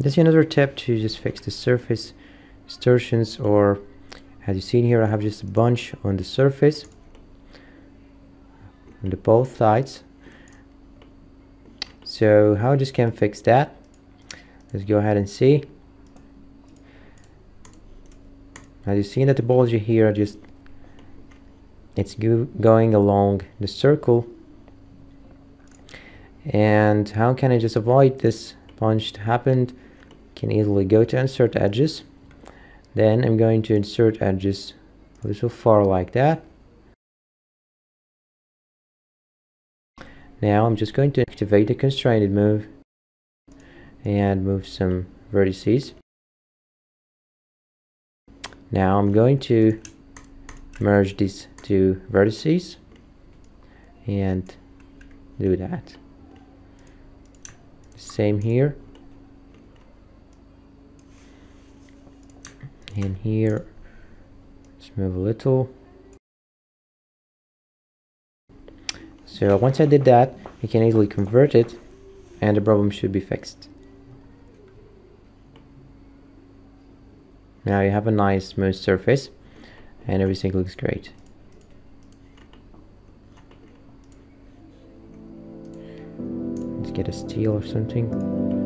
That's another tip to just fix the surface distortions, or as you see in here, I have just a bunch on the surface on the both sides. So how just can fix that? Let's go ahead and see. As you see in the topology here, just it's going along the circle. And how can I just avoid this bunch to happen? Can easily go to insert edges. Then I'm going to insert edges so far like that. Now I'm just going to activate the constrained move and move some vertices. Now I'm going to merge these two vertices and do that. Same here. And here, let's move a little. So once I did that, I can easily convert it and the problem should be fixed. Now you have a nice smooth surface and everything looks great. Let's get a steel or something.